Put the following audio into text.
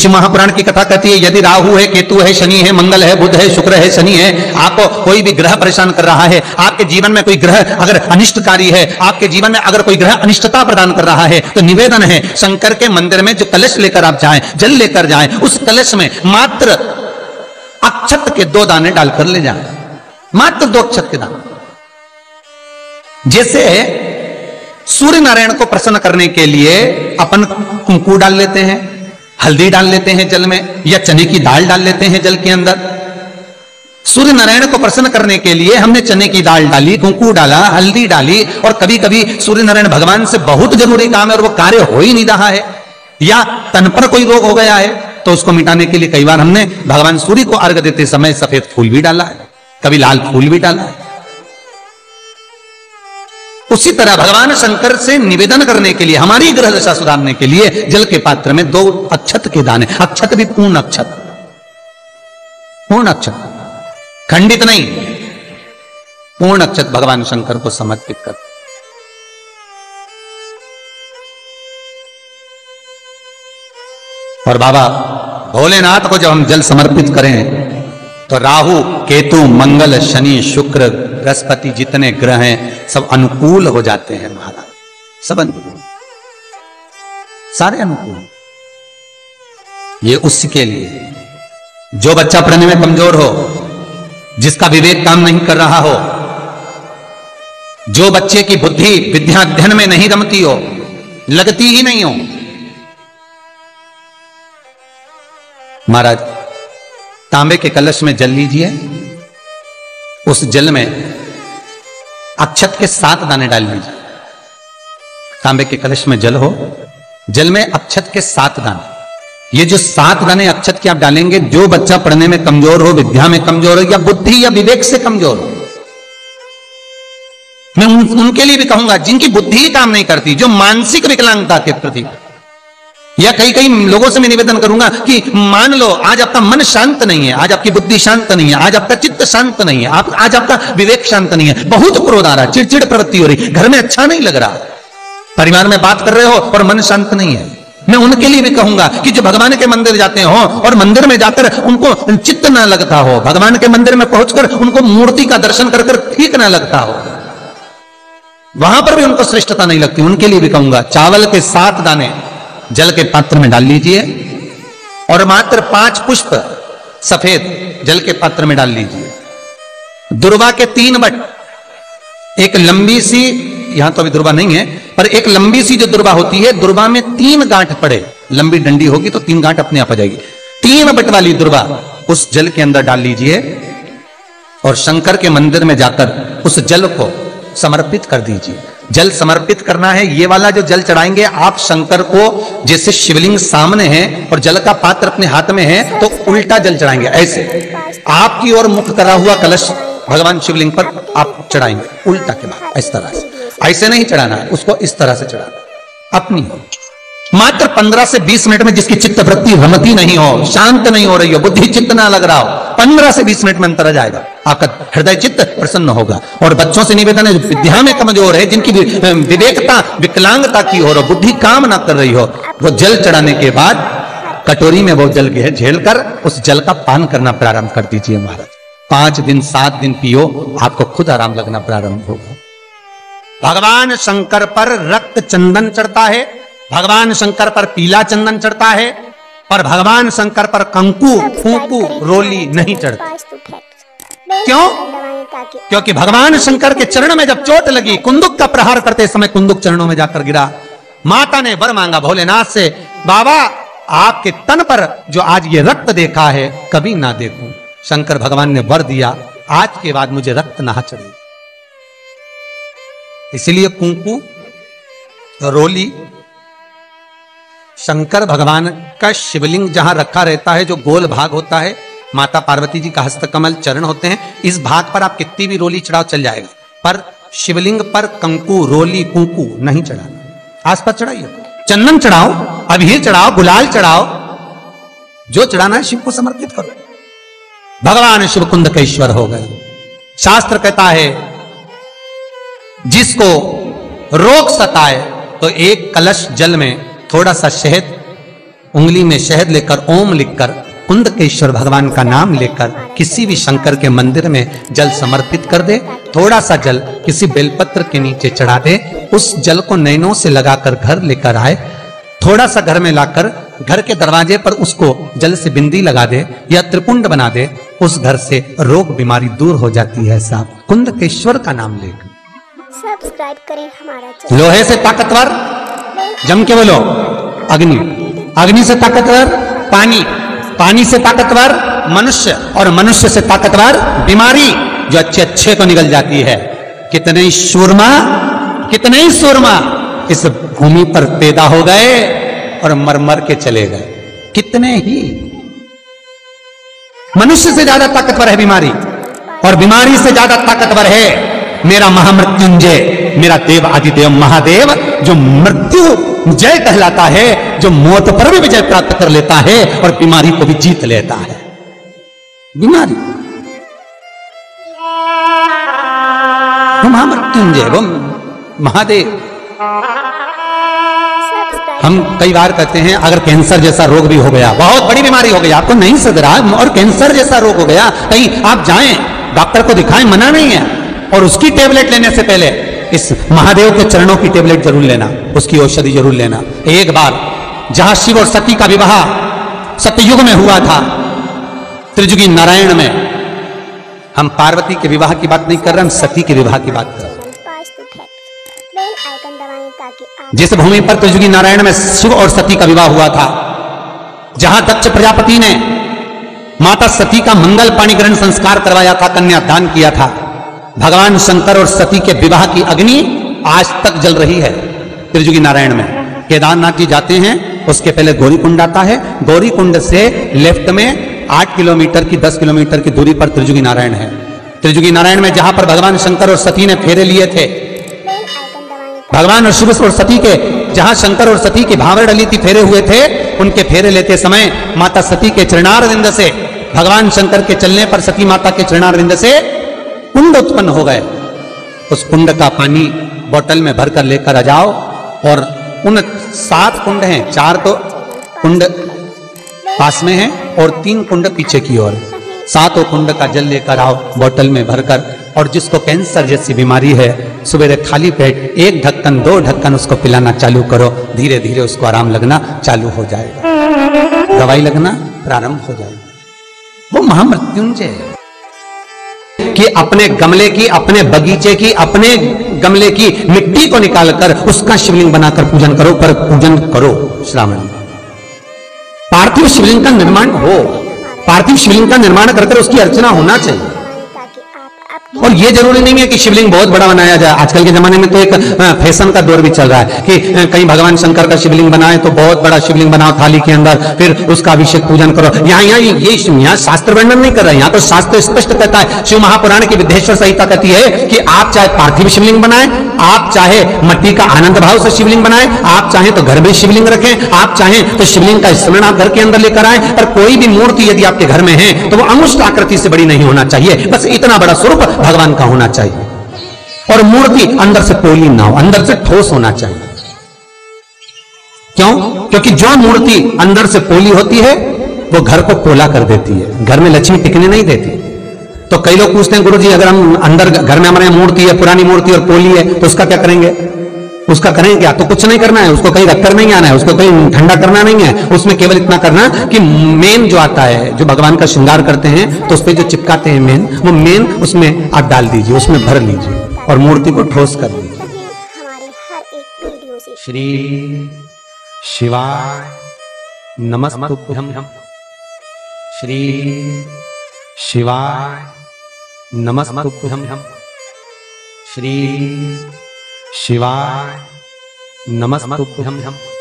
शिव महापुराण की कथा कहती है यदि राहु है, केतु है, शनि है, मंगल है, बुध है, शुक्र है, शनि है, आपको कोई भी ग्रह परेशान कर रहा है, आपके जीवन में कोई ग्रह अगर अनिष्टकारी है, आपके जीवन में अगर कोई ग्रह अनिष्टता प्रदान कर रहा है, तो निवेदन है शंकर के मंदिर में जो कलश लेकर आप जाएं, जल लेकर जाएं, उस कलश में मात्र अक्षत के 2 दाने डालकर ले जाएं, मात्र 2 अक्षत के दाने। जैसे सूर्य नारायण को प्रसन्न करने के लिए अपन कुंकुम डाल लेते हैं, हल्दी डाल लेते हैं जल में, या चने की दाल डाल लेते हैं जल के अंदर। सूर्य नारायण को प्रसन्न करने के लिए हमने चने की दाल डाली, कुंकू डाला, हल्दी डाली, और कभी कभी सूर्य नारायण भगवान से बहुत जरूरी काम है और वो कार्य हो ही नहीं रहा है, या तन पर कोई रोग हो गया है, तो उसको मिटाने के लिए कई बार हमने भगवान सूर्य को अर्घ देते समय सफेद फूल भी डाला है, कभी लाल फूल भी डाला है। उसी तरह भगवान शंकर से निवेदन करने के लिए, हमारी ग्रह दशा सुधारने के लिए जल के पात्र में 2 अक्षत के दाने, अक्षत भी पूर्ण अक्षत, पूर्ण अक्षत, खंडित नहीं, पूर्ण अक्षत भगवान शंकर को समर्पित कर। और बाबा भोलेनाथ को जब हम जल समर्पित करें तो राहु, केतु, मंगल, शनि, शुक्र, बृहस्पति जितने ग्रह हैं सब अनुकूल हो जाते हैं महाराज, सब अनुकूल, सारे अनुकूल। ये उसके लिए जो बच्चा पढ़ने में कमजोर हो, जिसका विवेक काम नहीं कर रहा हो, जो बच्चे की बुद्धि विद्या अध्ययन में नहीं रमती हो, लगती ही नहीं हो, महाराज तांबे के कलश में जल लीजिए, उस जल में अक्षत के 7 दाने डाल लीजिए। तांबे के कलश में जल हो, जल में अक्षत के 7 दाने, ये जो 7 दाने अक्षत के आप डालेंगे, जो बच्चा पढ़ने में कमजोर हो, विद्या में कमजोर हो, या बुद्धि या विवेक से कमजोर हो, मैं उनके लिए भी कहूंगा जिनकी बुद्धि ही काम नहीं करती, जो मानसिक विकलांगता के प्रति, या कई कई लोगों से मैं निवेदन करूंगा कि मान लो आज आपका मन शांत नहीं है, आज आपकी बुद्धि शांत नहीं है, आज आपका चित्त शांत नहीं है, आज आपका विवेक शांत नहीं है, बहुत क्रोध आ रहा है, चिड़चिड़ प्रवृत्ति हो रही, घर में अच्छा नहीं लग रहा, परिवार में बात कर रहे हो और मन शांत नहीं है, मैं उनके लिए भी कहूंगा कि जो भगवान के मंदिर जाते हो और मंदिर में जाकर उनको चित्त ना लगता हो, भगवान के मंदिर में पहुंचकर उनको मूर्ति का दर्शन कर ठीक ना लगता हो, वहां पर भी उनको श्रेष्ठता नहीं लगती, उनके लिए भी कहूंगा चावल के 7 दाने जल के पात्र में डाल लीजिए और मात्र 5 पुष्प सफेद जल के पात्र में डाल लीजिए। दुर्वा के 3 बट, एक लंबी सी, यहां तो अभी दुर्वा नहीं है, पर एक लंबी सी जो दुर्वा होती है, दुर्वा में 3 गांठ पड़े, लंबी डंडी होगी तो 3 गांठ अपने आप आ जाएगी, 3 बट वाली दुर्वा उस जल के अंदर डाल लीजिए और शंकर के मंदिर में जाकर उस जल को समर्पित कर दीजिए। जल समर्पित करना है, ये वाला जो जल चढ़ाएंगे आप शंकर को, जैसे शिवलिंग सामने है और जल का पात्र अपने हाथ में है, तो उल्टा जल चढ़ाएंगे, ऐसे आपकी ओर मुख करा हुआ कलश भगवान शिवलिंग पर आप चढ़ाएंगे, उल्टा के बाद इस तरह से, ऐसे नहीं चढ़ाना, उसको इस तरह से चढ़ाना अपनी ओर। मात्र 15 से 20 मिनट में जिसकी चित्त वृत्ति भ्रमती नहीं हो, शांत नहीं हो रही हो, बुद्धि चित्त ना लग रहा हो, 15 से 20 मिनट में अंतर आ जाएगा, आपका हृदय चित्त प्रसन्न होगा। और बच्चों से निवेदन है जो विद्या में कमजोर है, जिनकी विवेकता विकलांगता की हो, बुद्धि काम ना कर रही हो, वो जल चढ़ाने के बाद कटोरी में वो जल है झेल कर उस जल का पान करना प्रारंभ कर दीजिए महाराज। 5 दिन 7 दिन पियो, आपको खुद आराम लगना प्रारंभ होगा। भगवान शंकर पर रक्त चंदन चढ़ता है, भगवान शंकर पर पीला चंदन चढ़ता है, पर भगवान शंकर पर कंकु, फूंकू, रोली नहीं चढ़ती। क्यों? क्योंकि भगवान शंकर के चरण में जब चोट लगी, कुंदुक का प्रहार करते समय कुंदुक चरणों में जाकर गिरा, माता ने वर मांगा भोलेनाथ से, बाबा आपके तन पर जो आज ये रक्त देखा है कभी ना देखूं। शंकर भगवान ने वर दिया, आज के बाद मुझे रक्त ना चढ़े, इसलिए कुंकू, रोली शंकर भगवान का शिवलिंग जहां रखा रहता है, जो गोल भाग होता है, माता पार्वती जी का हस्तकमल चरण होते हैं, इस भाग पर आप कितनी भी रोली चढ़ाओ चल जाएगा, पर शिवलिंग पर कंकु, रोली, कुंकू नहीं चढ़ाना। आसपास चढ़ाइए, चंदन चढ़ाओ, अबीर चढ़ाओ, गुलाल चढ़ाओ, जो चढ़ाना है शिव को समर्पित करो। भगवान शिव कुंद के ईश्वर हो गए। शास्त्र कहता है जिसको रोग सताए तो एक कलश जल में थोड़ा सा शहद उंगली में शहद लेकर ओम लिखकर कुंदकेश्वर भगवान का नाम लेकर किसी भी शंकर के मंदिर में जल समर्पित कर दे। थोड़ा सा जल किसी बेलपत्र के नीचे चढ़ा दे, उस जल को नैनों से लगाकर घर लेकर आए, थोड़ा सा घर में लाकर घर के दरवाजे पर उसको जल से बिंदी लगा दे या त्रिपुंड बना दे, उस घर से रोग बीमारी दूर हो जाती है साहब। कुंदकेश्वर का नाम लेकर सब्सक्राइब करें हमारा चैनल। लोहे से ताकतवर, जम के बोलो अग्नि, अग्नि से ताकतवर पानी, पानी से ताकतवर मनुष्य, और मनुष्य से ताकतवर बीमारी जो अच्छे अच्छे को निगल जाती है। कितने सूरमा, कितने ही सूरमा इस भूमि पर पैदा हो गए और मरमर के चले गए, कितने ही। मनुष्य से ज्यादा ताकतवर है बीमारी, और बीमारी से ज्यादा ताकतवर है मेरा महामृत्युंजय, मेरा देव आदिदेव महादेव जो मृत्यु जय कहलाता है, जो मौत पर भी विजय प्राप्त कर लेता है और बीमारी को भी जीत लेता है। बीमारी महामृत्युंजय वो महादेव। हम कई बार कहते हैं अगर कैंसर जैसा रोग भी हो गया, बहुत बड़ी बीमारी हो गई, आपको नहीं सदरा और कैंसर जैसा रोग हो गया, कहीं आप जाएं डॉक्टर को दिखाएं, मना नहीं है, और उसकी टेबलेट लेने से पहले इस महादेव के चरणों की टेबलेट जरूर लेना, उसकी औषधि जरूर लेना। एक बार जहां शिव और सती का विवाह सतयुग में हुआ था, त्रिजुगी नारायण में, हम पार्वती के विवाह की बात नहीं कर रहे, हम सती के विवाह की बात कर रहे। जिस भूमि पर त्रिजुगी नारायण में शिव और सती का विवाह हुआ था, जहां दक्ष प्रजापति ने माता सती का मंगल पाणी ग्रहण संस्कार करवाया था, कन्यादान किया था, भगवान शंकर और सती के विवाह की अग्नि आज तक जल रही है त्रिजुगी नारायण में। केदारनाथ जी जाते हैं, उसके पहले गौरी कुंड आता है, गौरी कुंड से लेफ्ट में 8 किलोमीटर की 10 किलोमीटर की दूरी पर त्रिजुगी नारायण है। त्रिजुगी नारायण में जहां पर भगवान शंकर और सती ने फेरे लिए थे, भगवान और शिव और सती के, जहां शंकर और सती की भावर डली थी, फेरे हुए थे, उनके फेरे लेते समय माता सती के चरणारविंद से, भगवान शंकर के चलने पर सती माता के चरणारविंद से कुंड उत्पन्न हो गए। उस कुंड का पानी बोतल में भरकर लेकर आ जाओ, और उन 7 कुंड हैं, 4 तो कुंड पास में हैं और 3 कुंड पीछे की ओर, 7 कुंड का जल लेकर आओ बोतल में भरकर, और जिसको कैंसर जैसी बीमारी है सुबह खाली पेट 1 ढक्कन 2 ढक्कन उसको पिलाना चालू करो, धीरे धीरे उसको आराम लगना चालू हो जाएगा, दवाई लगना प्रारंभ हो जाएगी। वो महामृत्युंजय कि अपने गमले की, अपने बगीचे की, अपने गमले की मिट्टी को निकालकर उसका शिवलिंग बनाकर पूजन करो, पर पूजन करो। श्रावण पार्थिव शिवलिंग का निर्माण हो, पार्थिव शिवलिंग का निर्माण करके उसकी अर्चना होना चाहिए। और यह जरूरी नहीं है कि शिवलिंग बहुत बड़ा बनाया जाए, आजकल के जमाने में तो एक फैशन का दौर भी चल रहा है कि कहीं भगवान शंकर का शिवलिंग बनाए तो बहुत बड़ा शिवलिंग बनाओ थाली के अंदर, फिर उसका अभिषेक पूजन करो। यहाँ शास्त्र वर्णन नहीं कर रहा है, यहाँ तो शास्त्र स्पष्ट कहता है, शिव महापुराण की विद्येश्वर संहिता कहती है कि आप चाहे पार्थिव शिवलिंग बनाए, आप चाहे मट्टी का आनंद भाव से शिवलिंग बनाए, आप चाहे तो घर में शिवलिंग रखें, आप चाहे तो शिवलिंग का स्मरण आप घर के अंदर लेकर आए, पर कोई भी मूर्ति यदि आपके घर में है तो वो अंगुष्ठ आकृति से बड़ी नहीं होना चाहिए, बस इतना बड़ा स्वरूप भगवान का होना चाहिए। और मूर्ति अंदर से पोली ना हो, अंदर से ठोस होना चाहिए। क्यों? क्योंकि जो मूर्ति अंदर से पोली होती है वो घर को पोला कर देती है, घर में लक्ष्मी टिकने नहीं देती। तो कई लोग पूछते हैं गुरु जी अगर हम अंदर घर में हमारे मूर्ति है, पुरानी मूर्ति और पोली है, तो उसका क्या करेंगे? उसका करें क्या? तो कुछ नहीं करना है, उसको कहीं रखकर नहीं आना है, उसको कहीं ठंडा करना नहीं है, उसमें केवल इतना करना कि मेन जो आता है, जो भगवान का श्रृंगार करते हैं तो उस पर जो चिपकाते हैं मेन, वो मेन उसमें आप डाल दीजिए, उसमें भर लीजिए और मूर्ति को ठोस कर दीजिए। श्री शिवाय नमस्तुभ्यं, श्री शिवाय नमस्तुभ्यं, श्री शिवाय नमस्तुभ्यं।